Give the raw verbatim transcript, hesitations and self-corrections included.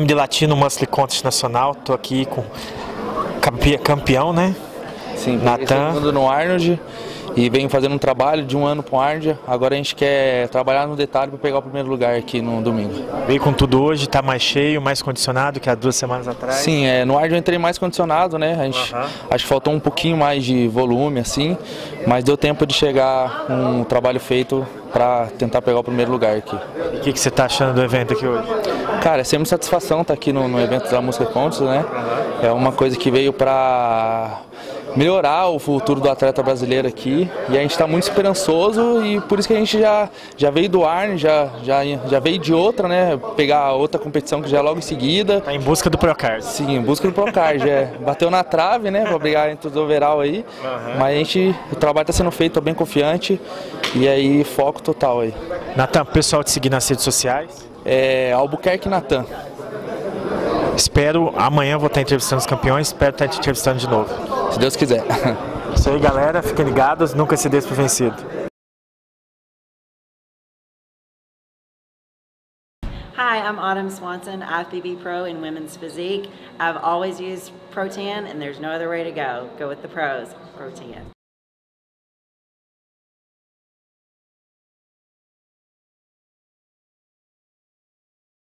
M D Latino Muscle Contest Nacional. Tô aqui com campeão, né? Sim, Nathan no Arnold, e venho fazendo um trabalho de um ano com a Ardia. Agora a gente quer trabalhar no detalhe para pegar o primeiro lugar aqui no domingo. Veio com tudo hoje, tá mais cheio, mais condicionado que há duas semanas atrás? Sim, é, no Ardia eu entrei mais condicionado, né? A gente, uhum. Acho que faltou um pouquinho mais de volume, assim, mas deu tempo de chegar um trabalho feito para tentar pegar o primeiro lugar aqui. E o que, que você tá achando do evento aqui hoje? Cara, é sempre satisfação estar aqui no, no evento da Música Pontes, né? Uhum. É uma coisa que veio para melhorar o futuro do atleta brasileiro aqui, e a gente está muito esperançoso, e por isso que a gente já, já veio do Arne, já, já, já veio de outra, né? Pegar outra competição que já é logo em seguida. Tá em busca do Procard. Sim, em busca do Procard. É. Bateu na trave, né? Para brigar entre os overall aí, uhum. Mas a gente, o trabalho está sendo feito, tô bem confiante, e aí foco total aí. Nathan, pessoal te seguir nas redes sociais? É, Albuquerque Nathan. Espero, amanhã vou estar entrevistando os campeões, espero estar te entrevistando de novo. Se Deus quiser. Isso aí, galera, fiquem ligados, nunca se dê por vencido. Hi, I'm Autumn Swanson, I F B B Pro in Women's Physique. I've always used ProTan, and there's no other way to go. Go with the pros, ProTan.